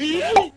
Yeah.